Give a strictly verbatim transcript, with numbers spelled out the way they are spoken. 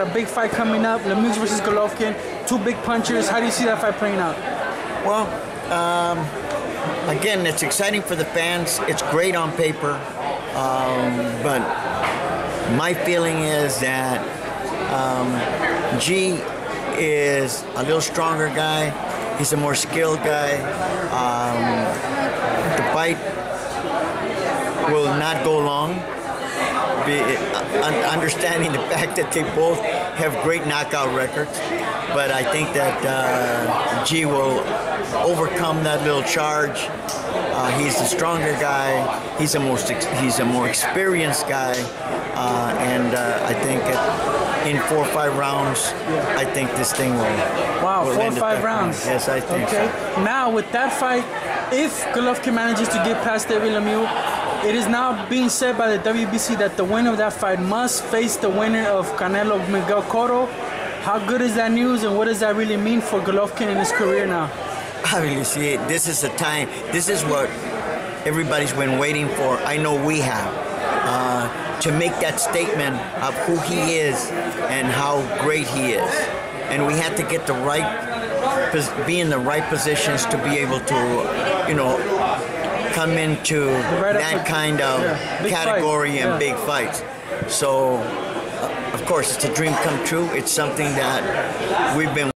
A big fight coming up, Lemieux versus Golovkin, two big punchers. How do you see that fight playing out? Well, um, again, it's exciting for the fans. It's great on paper, um, but my feeling is that um, G is a little stronger guy. He's a more skilled guy. Um, the fight will not go long. Be, uh, understanding the fact that they both have great knockout records, but I think that uh, G will overcome that little charge. Uh, he's the stronger guy. He's a most ex he's a more experienced guy, uh, and uh, I think at, in four or five rounds, I think this thing will. Wow, will four or five rounds. Point. Yes, I think. Okay. So. Now with that fight, if Golovkin manages to get past David Lemieux. It is now being said by the W B C that the winner of that fight must face the winner of Canelo Miguel Coro. How good is that news, and what does that really mean for Golovkin in his career now? I really see it. This is the time. This is what everybody's been waiting for. I know we have. Uh, to make that statement of who he is and how great he is. And we have to get the right, be in the right positions to be able to, you know, come into right that kind of yeah, category fight. and yeah. big fights. So, uh, of course, it's a dream come true. It's something that we've been